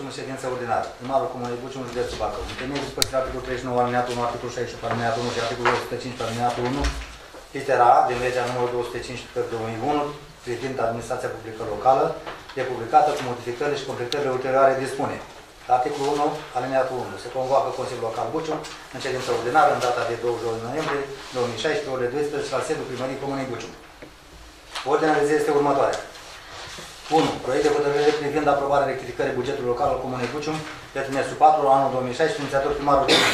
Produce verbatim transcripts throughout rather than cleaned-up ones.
ultimă ședință ordinară. Primarul Comunei Buci, un județ Bacău. Întâlnire după articolul treizeci și nouă, alineatul unu, articolul șaizeci și opt, alineatul unu și articolul o sută cinci, alineatul unu, litera A, din legea numărul două sute cinci pe două mii unu, privind administrația publică locală, e publicată cu modificările și completările ulterioare dispune. La articolul unu, alineatul unu, se convoacă Consiliul Local Buciu în ședință ordinară în data de douăzeci și opt noiembrie două mii șaisprezece, la sediul Primăriei Comunei Buciu. Ordinea de zi este următoarea. unu. Proiect de hotărâre privind aprobarea rectificării bugetului local al Comunei Buciu de trimestrul patru la anul două mii șaisprezece, inițiator primarul Buciu.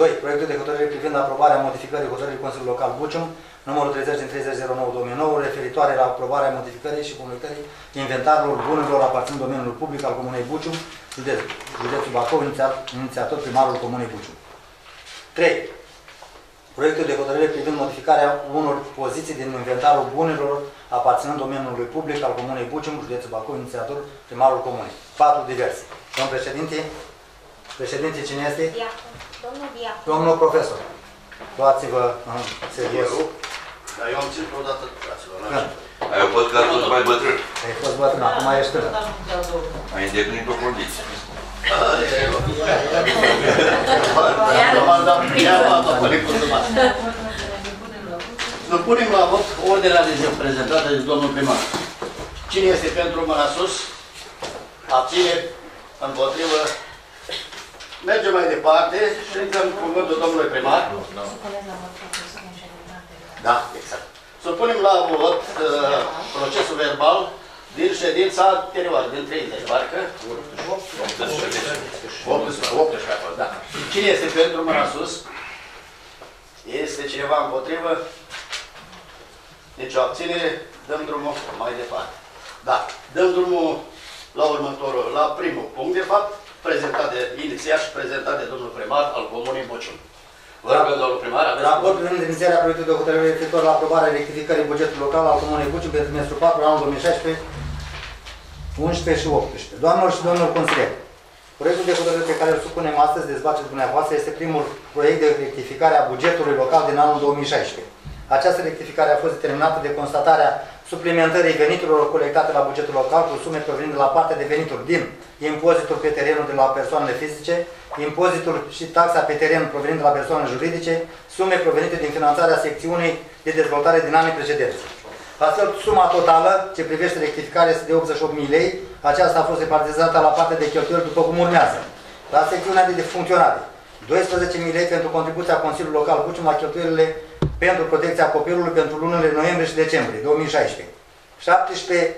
doi. Proiectul de hotărâre privind aprobarea modificării hotărârii Consiliului Local Buciu, numărul treizeci din treizeci zero nouă două mii nouă, referitoare la aprobarea modificării și publicării inventarului bunurilor aparținând domeniului public al Comunei Buciu, județ, județul Bacău, inițiator primarul Comunei Buciu. trei. Proiectul de hotărâre privind modificarea unor poziții din inventarul bunurilor aparținând domeniului public al Comunei Bucium, județul Bacău, inițiator primarul Comunei. patru. Diverse. Domnul președinte, președinte cine este? Diacon. Domnul Diacon. Domnul profesor, luați-vă în serios. Dar eu am ținut odată, fraților. Ai fost că atunci mai bătrân. Ai fost bătrân, acum ești tânăr. Ai îndeplinit o condiție. Să punem la vot ordinea de zi prezentată de domnul primar. Cine este pentru, mâna sus? Abține? Împotrivă? Mergem mai departe și intrăm cu cuvântul domnului primar. Da, exact. Să punem la vot procesul verbal din ședința anterioară, din treizeci, parcă? optsprezece. Da. Cine este pentru, mâna sus? Este cineva împotrivă? Deci o abținere, dăm drumul mai departe. Da, dăm drumul la următorul, la primul punct, de fapt, prezentat de inițiat și prezentat de domnul primar al Comunei Bucium. Vă rog, domnul primar, aveți... Raport privind inițierea proiectului de hotărâre referitor la aprobarea rectificării bugetului local al Comunei Bucium pentru trimestrul patru anul două mii șaisprezece, unsprezece și optsprezece. Doamnelor și domnilor consilieri, proiectul de hotărâre pe care îl supunem astăzi dezbaterii dumneavoastră este primul proiect de rectificare a bugetului local din anul două mii șaisprezece. Această rectificare a fost determinată de constatarea suplimentării veniturilor colectate la bugetul local cu sume provenind de la partea de venituri din impozitul pe terenul de la persoanele fizice, impozitul și taxa pe teren provenind de la persoane juridice, sume provenite din finanțarea secțiunii de dezvoltare din anii precedenți. Astfel, suma totală ce privește rectificarea este de optzeci și opt mii lei, aceasta a fost repartizată la partea de cheltuieli după cum urmează. La secțiunea de funcționare, douăsprezece mii lei pentru contribuția Consiliului Local Bucium la cheltuielile pentru protecția copilului pentru lunile noiembrie și decembrie două mii șaisprezece, șaptesprezece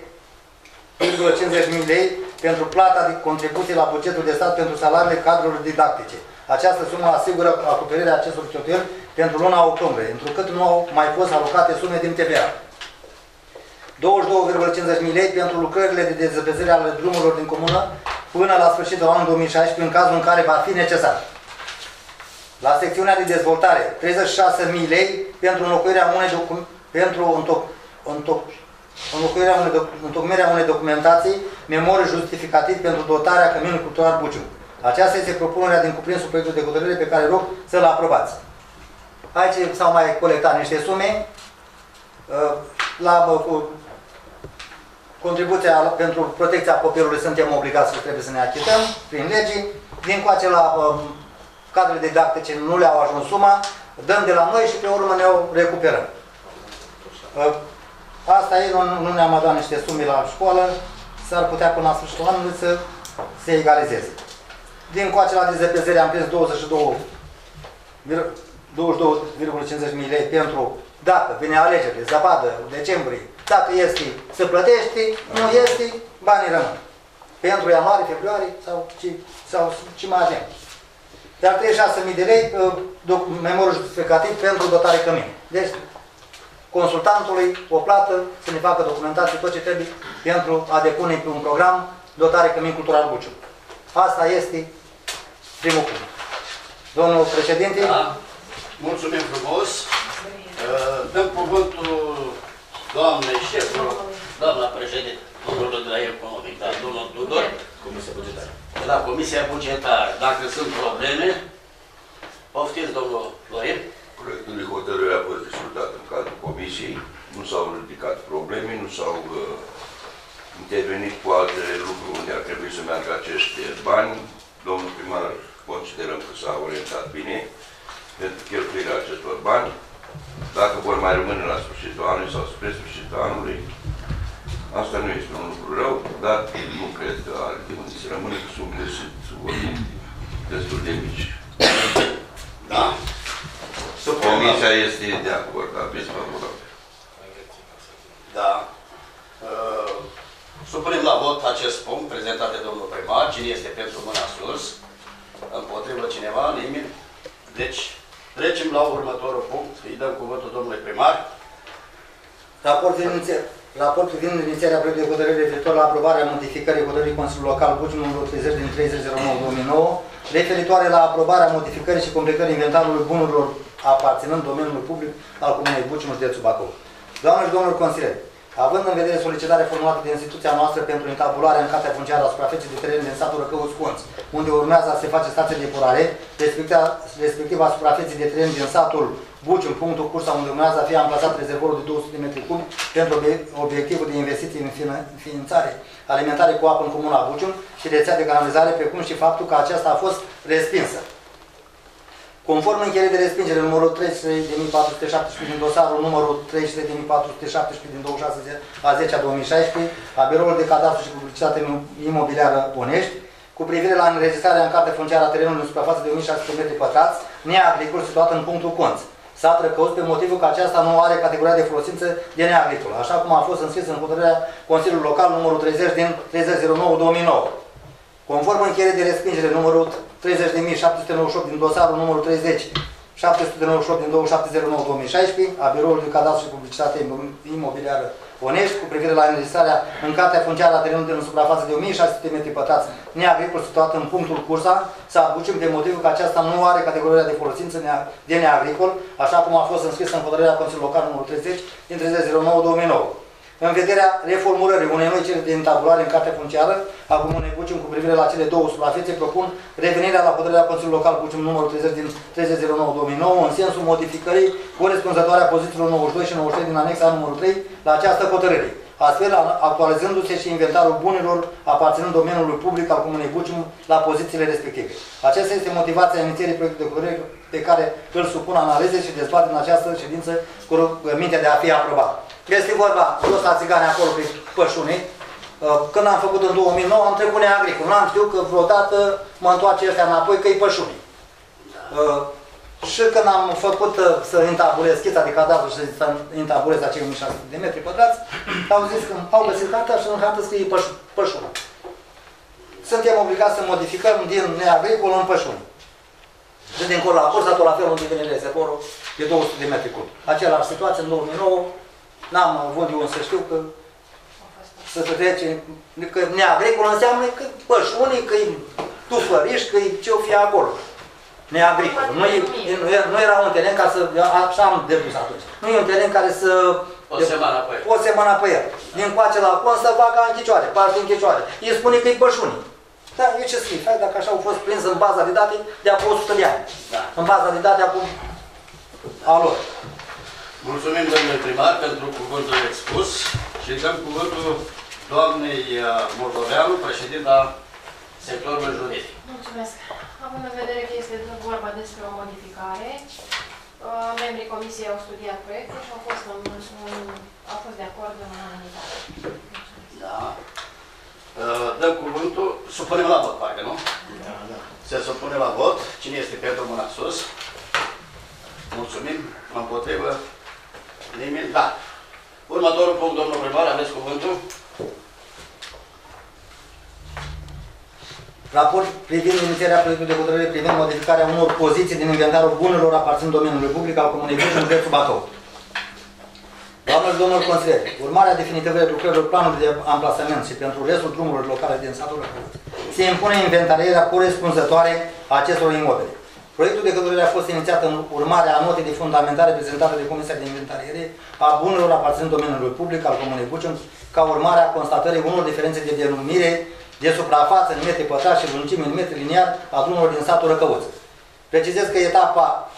virgulă cincizeci mii lei pentru plata de contribuții la bugetul de stat pentru salariile cadrelor didactice. Această sumă asigură acoperirea acestor cheltuieli pentru luna octombrie, întrucât nu au mai fost alocate sume din T V A. douăzeci și două virgulă cincizeci mii lei pentru lucrările de dezăpezire ale drumurilor din comună până la sfârșitul anului două mii șaisprezece, în cazul în care va fi necesar. La secțiunea de dezvoltare, treizeci și șase mii lei pentru înlocuirea unei, docu pentru întoc întoc înlocuirea unei, doc întocmirea unei documentații, memorii justificativ pentru dotarea Căminului Cultural Buciu. Aceasta este propunerea din cuprinsul proiectului de hotărâre pe care rog să-l aprobați. Aici s-au mai colectat niște sume. La contribuția pentru protecția copilului suntem obligați că trebuie să ne achităm prin legi. Din coace la cadrele didactice nu le-au ajuns suma, dăm de la noi și pe urmă ne-o recuperăm. Asta e, nu ne-am adus niște sume la școală, s-ar putea până la sfârșitul anului să se egalizeze. Din coace la dezăpezire am prins douăzeci și două virgulă cincizeci mii lei pentru dacă vine alegerile, zăpadă, decembrie, dacă este, se plătește, nu este, banii rămân. Pentru ianuarie, februarie sau ce mai avem. Dar treizeci și șase mii de lei, memoriul justificativ pentru dotare cămin. Deci, consultantului o plată să ne facă documentații, tot ce trebuie pentru a depune pe un program dotare cămin cultural Buciu. Asta este primul punct. Domnul președinte. Da. Mulțumim frumos. Dăm cuvântul doamnei șefului, doamna președinte, domnul de la economic, dar domnul Tudor, Comisia Bugetară. De la Comisia Bugetară, dacă sunt probleme, poftiți, domnul Florin. Proiectul de hotărâre a fost discutat în cadrul Comisiei, nu s-au ridicat probleme, nu s-au intervenit cu alte lucruri unde ar trebui să meargă acești bani. Domnul primar considerăm că s-a orientat bine pentru cheltuirea acestor bani. Dacă vor mai rămâne la sfârșitul anului sau spre sfârșitul anului, asta nu este un lucru rău, dar nu cred că ar trebui să rămână, că sumele sunt destul de mici. Da? Comisia este de acord, aveți favorabil. Da. Uh, supunem la vot acest punct prezentat de domnul primar. Cine este pentru, mâna sus? Împotrivă cineva? Nimeni? Deci, trecem la următorul punct. Îi dăm cuvântul domnului primar. Raportul inițial. Raport privind inițierea proiectului de hotărâre referitor la aprobarea modificării hotărârii Consiliului Local Buci numărul treizeci din treizeci zero nouă două mii nouă, referitoare la aprobarea modificării și completării inventarului bunurilor aparținând domeniului public al Comunei Buci, județul Bacău. Doamne și domnilor consilieri, având în vedere solicitarea formulată de instituția noastră pentru intabularea în cartea funciară a suprafeței de teren din satul Răcăuți-Conț, unde urmează să se face stația de epurare, respectiva suprafeței de teren din satul Buci, în punctul Cursa, unde urmează a fi amplasat rezervorul de două sute de metri cub pentru obiectivul de investiții în finanțare alimentare cu apă în comuna Buci și rețea de canalizare, precum și faptul că aceasta a fost respinsă. Conform încheierii de respingere numărul treizeci și trei patru sute șaptesprezece din dosarul numărul treizeci și trei patru sute șaptesprezece din douăzeci și șase a zece a două mii șaisprezece a Biroului de Cadastru și Publicitate Imobiliară Onești, cu privire la înregistrarea în carte funciară a terenului în suprafață de o mie șase sute de metri pătrați, neagricol situat în punctul Conț, sat Răcăuți, pe motivul că aceasta nu are categoria de folosință de neagricol, așa cum a fost înscris în hotărârea Consiliului Local numărul treizeci din treizeci zero nouă două mii nouă. Conform încheierii de respingere numărul treizeci șapte sute nouăzeci și opt din dosarul numărul treizeci șapte sute nouăzeci și opt din douăzeci și șapte zero nouă două mii șaisprezece a Biroului de Cadastru și Publicitate Imobiliară Onești, cu privire la înregistrarea în cartea funciară a terenului în suprafață de o mie șase sute de metri pătrați neagricol situat în punctul Cursa, să aducem pe motivul că aceasta nu are categoria de folosință de neagricol, așa cum a fost înscris în hotărârea Consiliului Local numărul treizeci din treizeci zero nouă două mii nouă. În vederea reformulării unei noi cereri de intabulare în cartea funciară a Comunei Bucium cu privire la cele două suprafețe, propun revenirea la hotărârea Consiliului Local Bucium numărul treizeci din treizeci zero nouă două mii nouă în sensul modificării corespunzătoare a pozițiilor nouăzeci și doi și nouăzeci și trei din anexa numărul trei la această hotărâre, astfel actualizându-se și inventarul bunurilor aparținând domeniului public al Comunei Bucium la pozițiile respective. Aceasta este motivația inițierii proiectului de hotărâre pe care îl supun analize și dezbatere în această ședință cu rugămintea de a fi aprobat. Este vorba de o țigane acolo pe pășune. Când am făcut în două mii nouă, am trecut neagricol. N-am știut că vreodată mă întoarce ăștia înapoi că-i pășune. Și când am făcut să intabulez schița de cadastru și să intabulez acei o mie șase sute de metri pătrați, au zis că au găsit cartea și în hartă scrie pășune. Suntem obligați să modificăm din neagricol în pășune. Și dincolo la Cursa, tot la fel, unde vine rezervorul de două sute de metri cub. Același situație în două mii nouă. N-am avut eu însă știu că să se trece, că neagricol înseamnă că pășunii, că-i tufăriști, că-i ce-o fie acolo. Neagricol. Nu, nu era un teren ca să, așa am depus atunci, nu e un teren care să... O semana pe el. O semana pe el. Din coace la coace să facă în chicioare, parte în chicioare. Îi spune că-i pășunii. Da, eu ce scrie? Hai, dacă așa au fost prins în baza de date de acum o sută de ani. Da. În baza de date acum a lor. Mulțumim, domnule primar, pentru cuvântul expus și dăm cuvântul doamnei Moldoveanu, președinta sectorului juridic. Mulțumesc. Având în vedere că este vorba despre o modificare, membrii comisiei au studiat proiectul și au fost, în, au fost de acord în unanimitate. Da. Dăm cuvântul, supunem la vot, parcă, nu? Da, da. Se supune la vot. Cine este pentru, mâna sus? Mulțumim. Împotrivă. Nimeni? Da. Următorul punct, domnul primar, aveți cuvântul. Raport privind inițierea proiectului de hotărâre privind modificarea unor poziții din inventarul bunurilor aparținând domeniului public al Comunei Buci, județul Bacău. Doamnă și domnilor consilieri, urmarea definitivă a lucrărilor planului de amplasament și pentru restul drumurilor locale din satul Răcăuți se impune inventarierea corespunzătoare a acestor imobile. Proiectul de hotărâre a fost inițiat în urmare a notei de fundamentare prezentată de Comisia de Inventariere a bunurilor aparținând domeniului public al Comunei Buci, ca urmare a constatării unor diferențe de denumire de suprafață în metri pătrați și lungime în metri liniar a drumurilor din satul Răcăuți. Precizez că etapa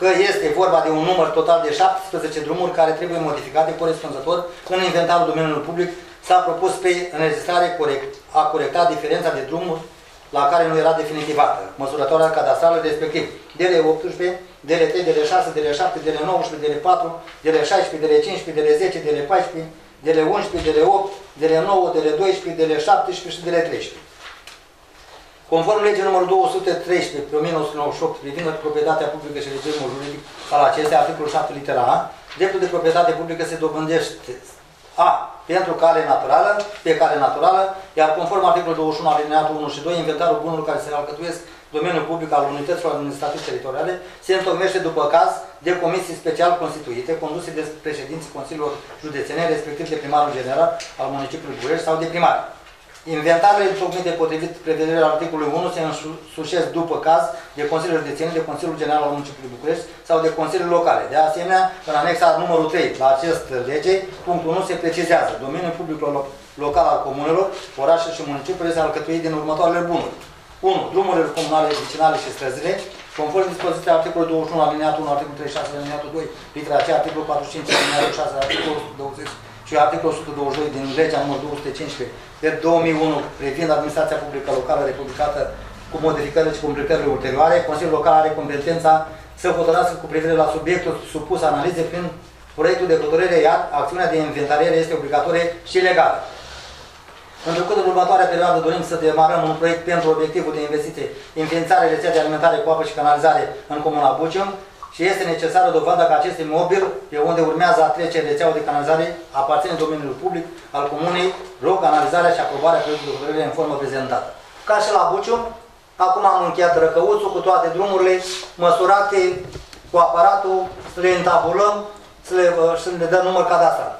că este vorba de un număr total de șaptesprezece drumuri care trebuie modificate corespunzător în inventarul domeniului public s-a propus pe înregistrare a corecta diferența de drumuri la care nu era definitivată, măsurătoarea cadastrală respectiv D L optsprezece, D L trei, D L șase, D L șapte, D L nouăsprezece, D L patru, D L șaisprezece, D L cincisprezece, D L zece, D L paisprezece, D L unsprezece, D L opt, D L nouă, D L doisprezece, D L șaptesprezece și D L treisprezece. Conform legii numărul două sute treisprezece pe o mie nouă sute nouăzeci și opt privind proprietatea publică și regimul juridic al acestea, articolul șapte litera A, dreptul de proprietate publică se dobândește A. Pentru cale naturală, pe cale naturală, iar conform articolul douăzeci și unu alineatul unu și doi, inventarul bunurilor care se alcătuiesc domeniul public al unităților administrative teritoriale se întocmește după caz de comisii special constituite, conduse de președinții Consiliilor Județene, respectiv de primarul general al municipiului București sau de primar. Inventarele întocmite potrivit prevederilor articolului unu se însușesc după caz de Consiliul Județene, de Consiliul General al Municipiului București sau de Consiliul Locale. De asemenea, în anexa numărul trei la acest lege, punctul unu se precizează. Domeniul public local al comunelor, orașelor și municipiului se alcătuie din următoarele bunuri. unu. Drumurile comunale, vicinale și străzile, conform dispoziției articolului douăzeci și unu alineatul unu, articolul treizeci și șase alineatul doi, litera C, articolul patruzeci și cinci alineatul șase, articolul douăzeci și articolul o sută douăzeci și doi din legea numărul două sute cincisprezece pe două mii unu privind administrația publică locală republicată cu modificările și completările ulterioare, Consiliul Local are competența să hotărască cu privire la subiectul supus analize prin proiectul de hotărâre, iar acțiunea de inventariere este obligatorie și legală. Întrucât în următoarea perioadă dorim să demarăm un proiect pentru obiectivul de investiție, înființarea rețelei de alimentare cu apă și canalizare în comuna Bucium, și este necesară dovada că acest imobil, pe unde urmează a trece rețeaua de canalizare, aparține domeniului public al comunei, rog analizarea și aprobarea proiectului de hotărâre în formă prezentată. Ca și la Bucium, acum am încheiat Răcăuțul cu toate drumurile măsurate cu aparatul, să le întabulăm să le, să le dăm număr cadastral.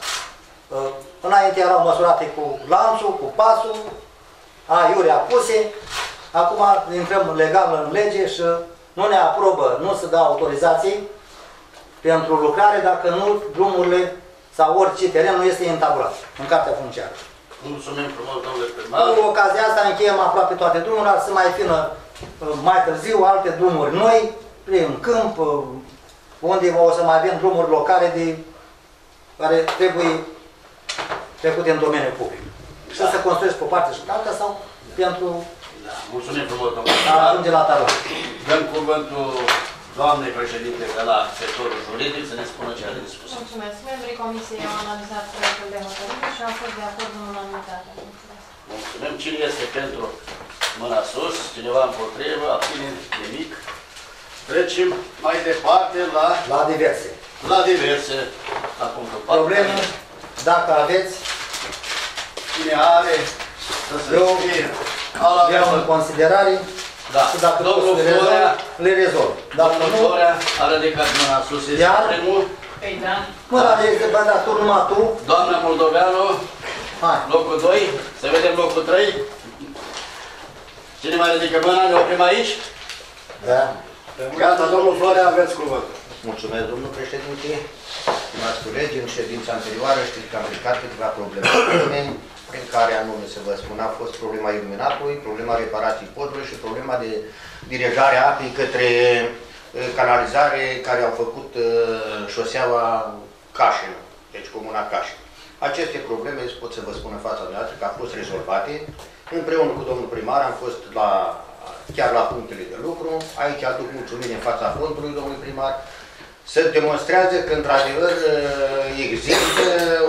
Înainte erau măsurate cu lanțul, cu pasul, aiurea puse, acum intrăm legal în lege și nu ne aprobă, nu se dă autorizații pentru lucrare dacă nu drumurile sau orice teren nu este întabulat în cartea funciară. Mulțumim frumos, domnule primar. Cu ocazia asta încheiem aproape toate drumurile, ar să mai fină mai târziu alte drumuri noi, prin câmp, unde o să mai avem drumuri locale de, care trebuie trecute în domeniul public. Da. Și să construiești pe o parte și pe alta sau da. pentru... Da. Mulțumim frumos, domnule primar. Ajunge la tarot. Dăm cuvântul doamnei președinte de la sectorul juridic să ne spună ce are de spus. Mulțumesc. Membrii comisiei au analizat proiectul de hotărâre și au fost de acord în unanimitate. Mulțumesc. Mulțumim. Cine este pentru mâna sus? Cineva împotrivă? Abținere? Nimic. Trecem mai departe la... La diverse. La diverse. La punctul patru. Probleme, dacă aveți... Cine are să se fie... Iau în considerare... Da. Și dacă domnul Florea le rezolv. Domnul Florea a ridicat mâna sus, este primul. Păi da. Mâna de este băda, tu numai tu. Doamna Moldoveanu, hai. Locul doi, să vedem locul trei. Cine mai ridică mâna, ne oprim aici? Da. Gata, domnul Florea, aveți cuvântul. Mulțumesc, domnul președinte. Stimați colegi, în ședința anterioară știți că am ridicat câteva probleme prin care anume se vă spun, a fost problema iluminatului, problema reparației podului și problema de dirijare a apei către canalizare care au făcut șoseaua Cașină, deci comuna Cașină. Aceste probleme pot să vă spun în fața noastră că au fost rezolvate. Împreună cu domnul primar am fost la, chiar la punctele de lucru. Aici aduc mulțumire în fața frontului domnului primar. Se demonstrează că, într-adevăr, există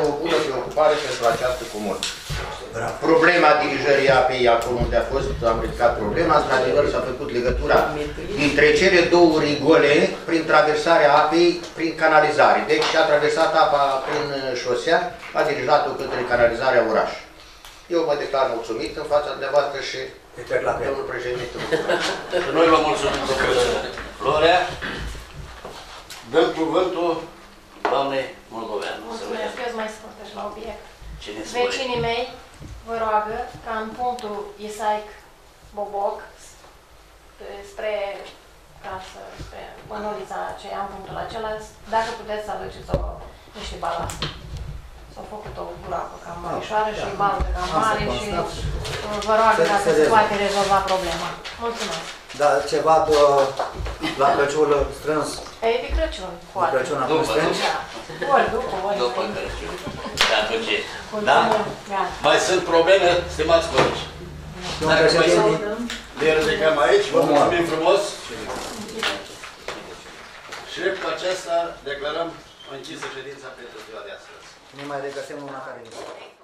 o bună preocupare pentru această comună. Problema dirijării apei, acolo unde a fost, am ridicat problema, într-adevăr s-a făcut legătura dintre cele două rigole prin traversarea apei, prin canalizare. Deci a traversat apa prin șosea, a dirijat-o către canalizarea orașului. Eu mă declar mulțumit în fața dumneavoastră și domnul președinte. Noi vă mulțumim, domnule Florea. Dăm cuvântul doamnei Moldoveanu. Mulțumesc, eu mai scurtă și la obiect. Vecinii mei vă roagă ca în punctul Isaic Boboc spre casă, spre mănurița aceea, în punctul acela, dacă puteți să aduceți o, niște balaste. S-au făcut o groapă cam mărișoară și baltă cam mare și vă roagă dacă se poate rezolva problema. Mulțumesc. Da, ceva de, la Crăciun strâns. E de Crăciun, poate. De Crăciun am strâns. Ori după, ori după Crăciun. atunci. Da? Mai sunt probleme, stimați colegi. Dacă mai sunt, le ridicăm aici. Vă mulțumim frumos. Și cu acesta declarăm închisă ședința pentru ziua de astăzi. Nu mai regăsim una care nu.